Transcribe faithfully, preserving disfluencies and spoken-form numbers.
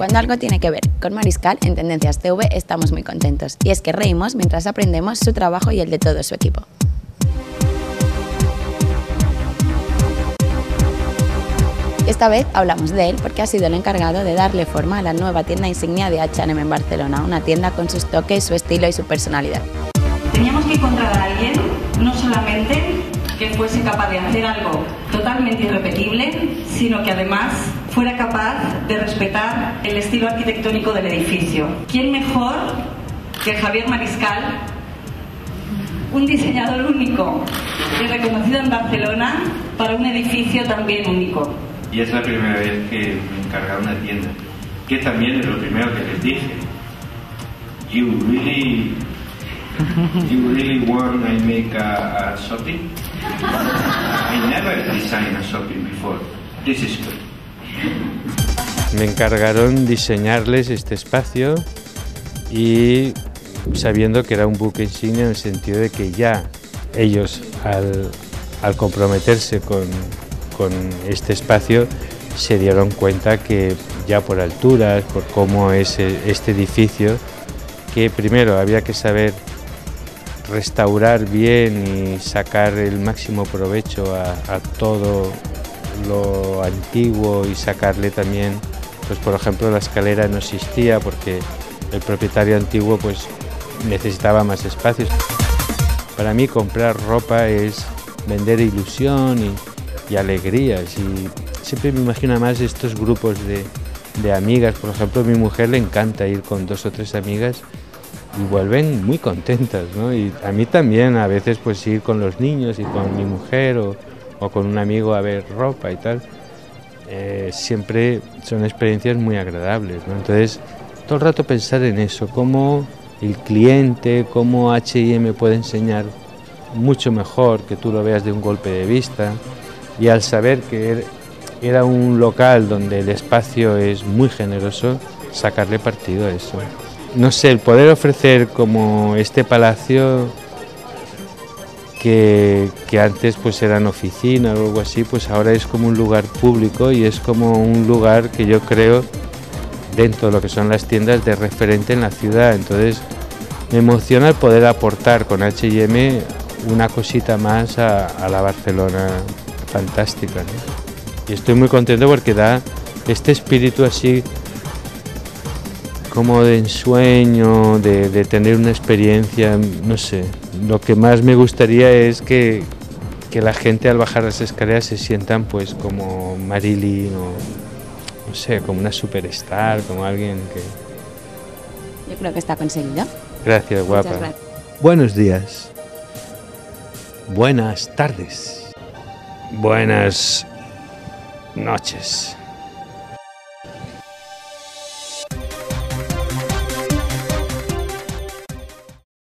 Cuando algo tiene que ver con Mariscal, en Tendencias T V estamos muy contentos. Y es que reímos mientras aprendemos su trabajo y el de todo su equipo. Esta vez hablamos de él porque ha sido el encargado de darle forma a la nueva tienda insignia de H and M en Barcelona, una tienda con sus toques, su estilo y su personalidad. Teníamos que encontrar a alguien, no solamente que fuese capaz de hacer algo totalmente irrepetible, sino que además fuera capaz de respetar el estilo arquitectónico del edificio. ¿Quién mejor que Javier Mariscal, un diseñador único y reconocido en Barcelona para un edificio también único? Y es la primera vez que me encargaba una tienda, que también es lo primero que les dije. You really, you really want I make a, a shopping? I never designed a shopping before. This is good. Me encargaron diseñarles este espacio y sabiendo que era un buque insignia en el sentido de que ya ellos al, al comprometerse con con este espacio se dieron cuenta que ya por alturas, por cómo es este edificio, que primero había que saber restaurar bien y sacar el máximo provecho a, a todo lo antiguo y sacarle también, pues por ejemplo la escalera no existía porque el propietario antiguo pues necesitaba más espacios. Para mí comprar ropa es vender ilusión y y alegrías, y siempre me imagino más estos grupos de, de amigas. Por ejemplo, a mi mujer le encanta ir con dos o tres amigas y vuelven muy contentas, ¿no? Y a mí también a veces pues ir con los niños y con mi mujer o, o con un amigo a ver ropa y tal, eh, siempre son experiencias muy agradables, ¿no? Entonces todo el rato pensar en eso, cómo el cliente, cómo H and M puede enseñar mucho mejor que tú lo veas de un golpe de vista. Y al saber que era un local donde el espacio es muy generoso, sacarle partido a eso. No sé, el poder ofrecer como este palacio, que, que antes pues eran oficinas o algo así, pues ahora es como un lugar público y es como un lugar que yo creo, dentro de lo que son las tiendas, de referente en la ciudad. Entonces me emociona el poder aportar con H and M una cosita más a, a la Barcelona fantástica, ¿no? Y estoy muy contento porque da este espíritu así como de ensueño, de, de tener una experiencia, no sé. Lo que más me gustaría es que, que la gente al bajar las escaleras se sientan pues como Marilyn o, no sé, como una superstar, como alguien que... Yo creo que está conseguido. Gracias, guapa. Muchas gracias. Buenos días. Buenas tardes. Buenas noches.